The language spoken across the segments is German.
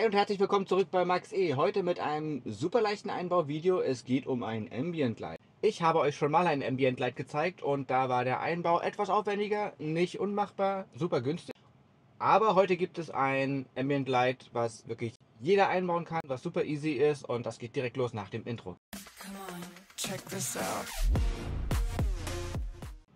Hi und herzlich willkommen zurück bei MAX-E. Heute mit einem super leichten Einbauvideo. Es geht um ein Ambient Light. Ich habe euch schon mal ein Ambient Light gezeigt und da war der Einbau etwas aufwendiger, nicht unmachbar, super günstig. Aber heute gibt es ein Ambient Light, was wirklich jeder einbauen kann, was super easy ist, und das geht direkt los nach dem Intro. Come on, check this out.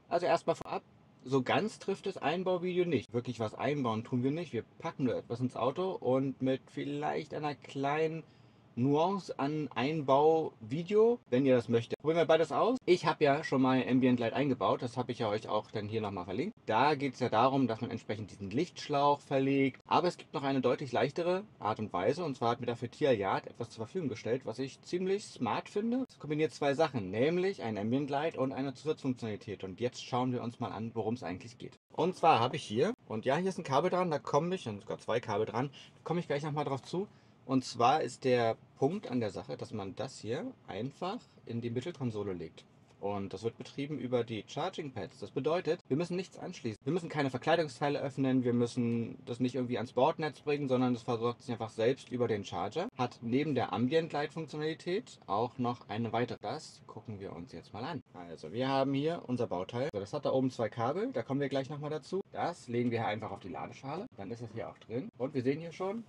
Also erstmal vorab. So ganz trifft das Einbauvideo nicht. Wirklich was einbauen tun wir nicht. Wir packen nur etwas ins Auto und mit vielleicht einer kleinen Nuance an Einbauvideo, wenn ihr das möchtet. Probieren wir beides aus. Ich habe ja schon mal Ambient Light eingebaut. Das habe ich ja euch auch dann hier nochmal verlinkt. Da geht es ja darum, dass man entsprechend diesen Lichtschlauch verlegt. Aber es gibt noch eine deutlich leichtere Art und Weise. Und zwar hat mir dafür Tlyard etwas zur Verfügung gestellt, was ich ziemlich smart finde. Es kombiniert zwei Sachen, nämlich ein Ambient Light und eine Zusatzfunktionalität. Und jetzt schauen wir uns mal an, worum es eigentlich geht. Und zwar habe ich hier, und ja, hier ist ein Kabel dran, da komme ich, und sogar zwei Kabel dran, da komme ich gleich nochmal drauf zu. Und zwar ist der Punkt an der Sache, dass man das hier einfach in die Mittelkonsole legt. Und das wird betrieben über die Charging Pads. Das bedeutet, wir müssen nichts anschließen. Wir müssen keine Verkleidungsteile öffnen, wir müssen das nicht irgendwie ans Bordnetz bringen, sondern das versorgt sich einfach selbst über den Charger. Hat neben der Ambient Light Funktionalität auch noch eine weitere. Das gucken wir uns jetzt mal an. Also wir haben hier unser Bauteil. So, das hat da oben zwei Kabel, da kommen wir gleich nochmal dazu. Das legen wir hier einfach auf die Ladeschale, dann ist das hier auch drin. Und wir sehen hier schon,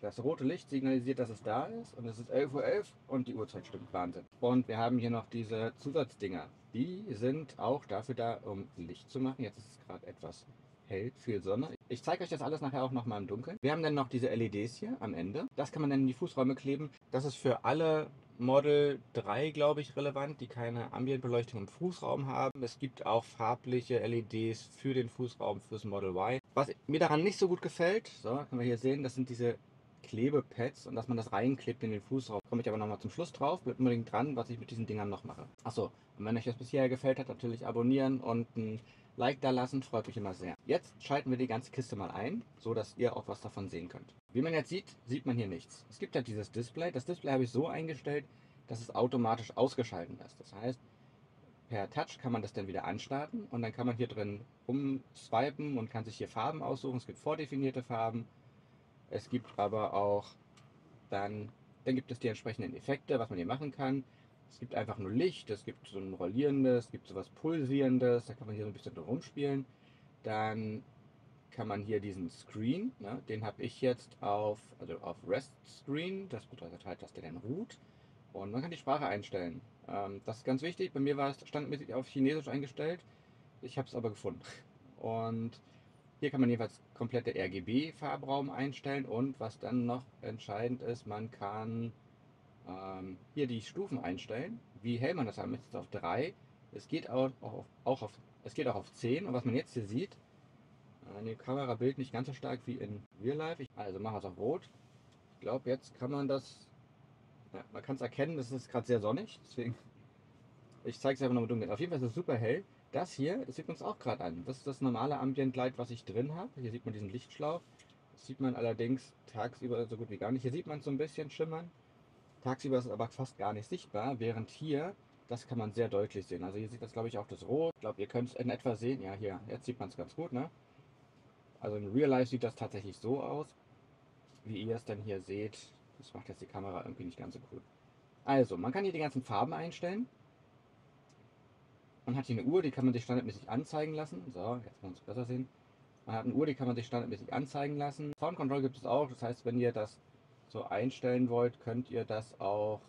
das rote Licht signalisiert, dass es da ist, und es ist 11:11 Uhr und die Uhrzeit stimmt, Wahnsinn. Und wir haben hier noch diese Zusatzdinger. Die sind auch dafür da, um Licht zu machen. Jetzt ist es gerade etwas hell, viel Sonne. Ich zeige euch das alles nachher auch nochmal im Dunkeln. Wir haben dann noch diese LEDs hier am Ende. Das kann man dann in die Fußräume kleben. Das ist für alle Model 3, glaube ich, relevant, die keine Ambientbeleuchtung im Fußraum haben. Es gibt auch farbliche LEDs für den Fußraum, fürs Model Y. Was mir daran nicht so gut gefällt, so, können wir hier sehen, das sind diese Klebepads, und dass man das reinklebt in den Fußraum. Komme ich aber nochmal zum Schluss drauf. Bleibt unbedingt dran, was ich mit diesen Dingern noch mache. Achso, und wenn euch das bisher gefällt hat, natürlich abonnieren und ein Like da lassen. Freut mich immer sehr. Jetzt schalten wir die ganze Kiste mal ein, so dass ihr auch was davon sehen könnt. Wie man jetzt sieht, sieht man hier nichts. Es gibt ja dieses Display. Das Display habe ich so eingestellt, dass es automatisch ausgeschaltet ist. Das heißt, per Touch kann man das dann wieder anstarten, und dann kann man hier drin umswipen und kann sich hier Farben aussuchen. Es gibt vordefinierte Farben. Es gibt aber auch, dann gibt es die entsprechenden Effekte, was man hier machen kann. Es gibt einfach nur Licht, es gibt so ein rollierendes, es gibt so was pulsierendes, da kann man hier so ein bisschen rumspielen. Dann kann man hier diesen Screen, ne, den habe ich jetzt auf Rest Screen, das bedeutet halt, dass der dann ruht. Und man kann die Sprache einstellen. Das ist ganz wichtig, bei mir war es standardmäßig auf Chinesisch eingestellt, ich habe es aber gefunden. Und hier kann man jeweils komplette RGB-Farbraum einstellen, und was dann noch entscheidend ist, man kann hier die Stufen einstellen, wie hell man das haben möchte, auf 3. Es geht auch auf 10, und was man jetzt hier sieht, im Kamerabild nicht ganz so stark wie in Real Life. Also machen wir es auf Rot. Ich glaube, jetzt kann man das, ja, man kann es erkennen, das ist gerade sehr sonnig, deswegen ich zeige es einfach noch mal dunkel. Auf jeden Fall ist es super hell. Das hier, das sieht man uns auch gerade an. Das ist das normale Ambient Light, was ich drin habe. Hier sieht man diesen Lichtschlauch. Das sieht man allerdings tagsüber so gut wie gar nicht. Hier sieht man es so ein bisschen schimmern. Tagsüber ist es aber fast gar nicht sichtbar, während hier, das kann man sehr deutlich sehen. Also hier sieht das, glaube ich, auch das Rot. Ich glaube, ihr könnt es in etwa sehen. Ja, hier, jetzt sieht man es ganz gut, ne? Also in Real Life sieht das tatsächlich so aus, wie ihr es dann hier seht. Das macht jetzt die Kamera irgendwie nicht ganz so cool. Also, man kann hier die ganzen Farben einstellen. Man hat hier eine Uhr, die kann man sich standardmäßig anzeigen lassen. So, jetzt kann man es besser sehen. Man hat eine Uhr, die kann man sich standardmäßig anzeigen lassen. Sound Control gibt es auch. Das heißt, wenn ihr das so einstellen wollt, könnt ihr das auch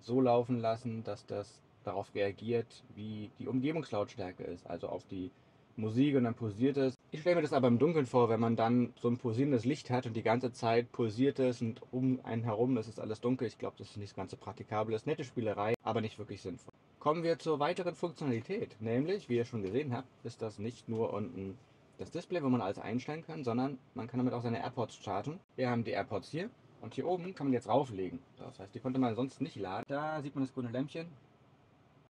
so laufen lassen, dass das darauf reagiert, wie die Umgebungslautstärke ist. Also auf die Musik, und dann pulsiert es. Ich stelle mir das aber im Dunkeln vor, wenn man dann so ein pulsierendes Licht hat und die ganze Zeit pulsiert es und um einen herum ist es alles dunkel. Ich glaube, das ist nicht ganz so praktikabel. Das ist nette Spielerei, aber nicht wirklich sinnvoll. Kommen wir zur weiteren Funktionalität, nämlich, wie ihr schon gesehen habt, ist das nicht nur unten das Display, wo man alles einstellen kann, sondern man kann damit auch seine AirPods chargen. Wir haben die AirPods hier, und hier oben kann man jetzt rauflegen. Das heißt, die konnte man sonst nicht laden. Da sieht man das grüne Lämpchen.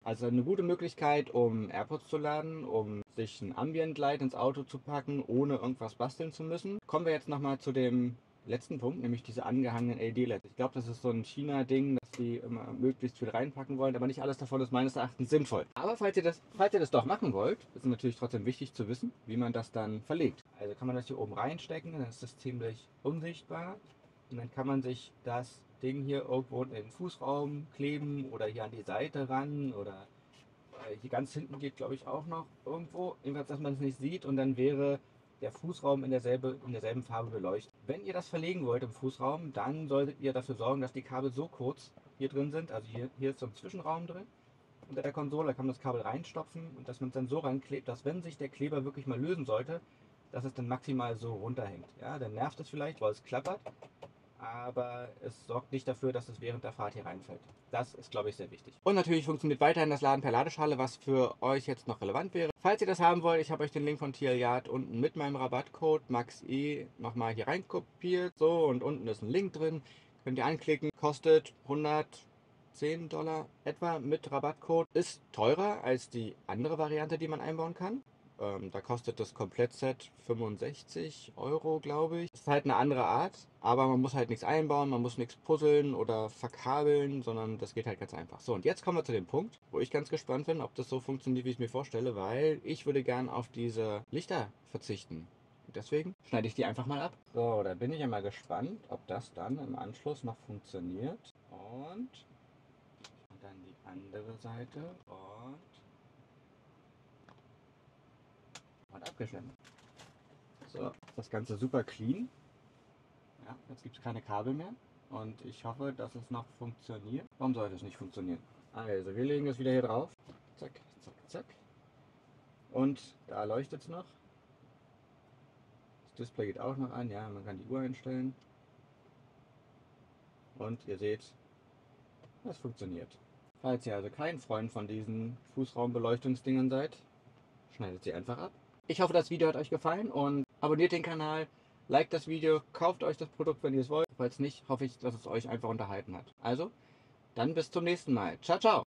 Also eine gute Möglichkeit, um AirPods zu laden, um sich ein Ambient Light ins Auto zu packen, ohne irgendwas basteln zu müssen. Kommen wir jetzt nochmal zu dem letzten Punkt, nämlich diese angehangenen LED-LEDs. Ich glaube, das ist so ein China-Ding, dass die immer möglichst viel reinpacken wollen, aber nicht alles davon ist meines Erachtens sinnvoll. Aber falls ihr das doch machen wollt, ist es natürlich trotzdem wichtig zu wissen, wie man das dann verlegt. Also kann man das hier oben reinstecken, dann ist das ziemlich unsichtbar. Und dann kann man sich das Ding hier irgendwo in den Fußraum kleben oder hier an die Seite ran oder hier ganz hinten geht, glaube ich, auch noch irgendwo. Jedenfalls, dass man es nicht sieht und dann wäre der Fußraum in derselben Farbe beleuchtet. Wenn ihr das verlegen wollt im Fußraum, dann solltet ihr dafür sorgen, dass die Kabel so kurz hier drin sind. Also hier ist so ein Zwischenraum drin. Unter der Konsole kann man das Kabel reinstopfen und dass man es dann so ranklebt, dass wenn sich der Kleber wirklich mal lösen sollte, dass es dann maximal so runterhängt. Ja, dann nervt es vielleicht, weil es klappert, aber es sorgt nicht dafür, dass es während der Fahrt hier reinfällt. Das ist, glaube ich, sehr wichtig. Und natürlich funktioniert weiterhin das Laden per Ladeschale, was für euch jetzt noch relevant wäre. Falls ihr das haben wollt, ich habe euch den Link von Tlyard unten mit meinem Rabattcode MAX-E nochmal hier reinkopiert. So, und unten ist ein Link drin. Könnt ihr anklicken. Kostet $110 etwa mit Rabattcode. Ist teurer als die andere Variante, die man einbauen kann. Da kostet das Komplettset 65 €, glaube ich. Ist halt eine andere Art, aber man muss halt nichts einbauen, man muss nichts puzzeln oder verkabeln, sondern das geht halt ganz einfach. So, und jetzt kommen wir zu dem Punkt, wo ich ganz gespannt bin, ob das so funktioniert, wie ich es mir vorstelle, weil ich würde gern auf diese Lichter verzichten. Deswegen schneide ich die einfach mal ab. So, da bin ich ja mal gespannt, ob das dann im Anschluss noch funktioniert. Und dann die andere Seite und abgeschnitten. So, das Ganze super clean. Ja, jetzt gibt es keine Kabel mehr und ich hoffe, dass es noch funktioniert. Warum sollte es nicht funktionieren? Also, wir legen es wieder hier drauf. Zack, zack, zack. Und da leuchtet es noch. Das Display geht auch noch an. Ja, man kann die Uhr einstellen. Und ihr seht, das funktioniert. Falls ihr also kein Freund von diesen Fußraumbeleuchtungsdingern seid, schneidet sie einfach ab. Ich hoffe, das Video hat euch gefallen und abonniert den Kanal, liked das Video, kauft euch das Produkt, wenn ihr es wollt. Falls nicht, hoffe ich, dass es euch einfach unterhalten hat. Also, dann bis zum nächsten Mal. Ciao, ciao!